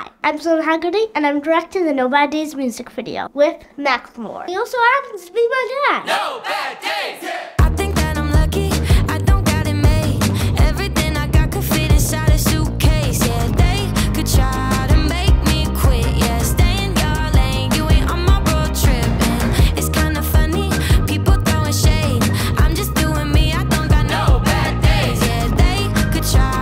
Hi, I'm Sloan Haggerty, and I'm directing the No Bad Days music video with Macklemore. He also happens to be my dad. No Bad Days! Yeah. I think that I'm lucky, I don't got it made. Everything I got could fit inside a suitcase. Yeah, they could try to make me quit. Yeah, stay in your lane, you ain't on my road trip. And it's kinda funny, people throwing shade. I'm just doing me, I don't got no bad days. Yeah, they could try.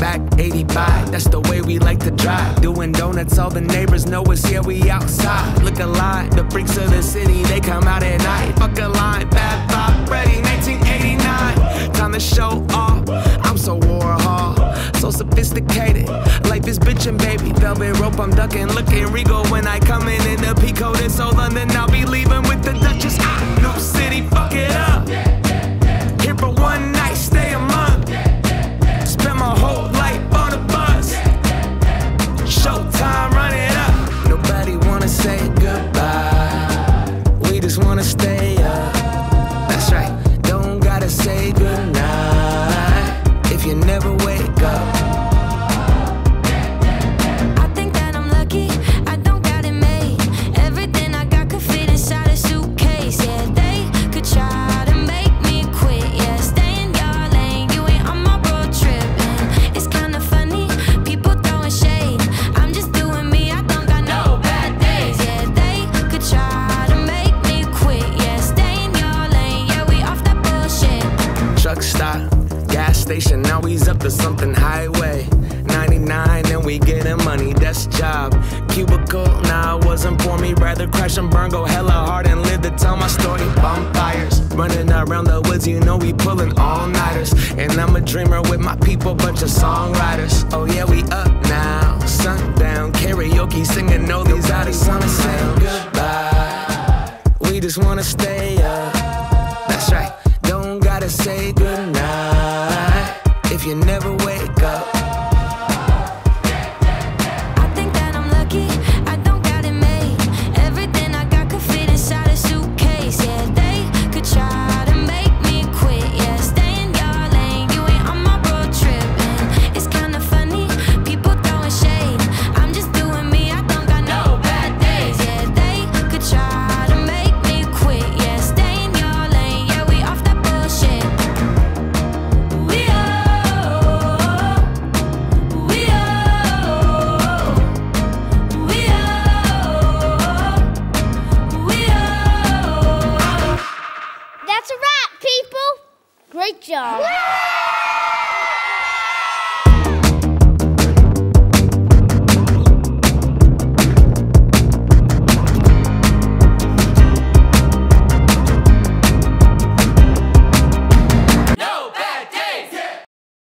Back 85, that's the way we like to drive. Doing donuts, all the neighbors know us. Here we outside. Look alive, the freaks of the city, they come out at night. Fuck a line, Fab Five Freddy, 1989. Time to show off. I'm so Warhol, so sophisticated. Life is bitchin', baby. Velvet rope, I'm ducking, looking regal when I come in the peacoat in so London. I'll be leaving with the Duchess. New city, fuck it up. Here for one night, stay a month. Spend my whole life on a bus. Showtime, run it up. Nobody wanna say goodbye. We just wanna stay up. That's right. Don't gotta say goodnight if you never wake up. I think that I'm lucky. I don't got it made. Everything I got could fit inside a suitcase. Yeah, they could try to make me quit. Yeah, stay in your lane. You ain't on my road trip. Gas station, now he's up to something. Highway 99, and we getting money, that's job. Cubicle, nah, it wasn't for me. Rather crash and burn, go hella hard and live to tell my story. Bonfires, running around the woods, you know we pulling all-nighters. And I'm a dreamer with my people, bunch of songwriters. Oh yeah, we up now, sundown, karaoke, singing, no, these out of wanna say goodbye. We just wanna stay up. That's right. Say goodnight if you never wait.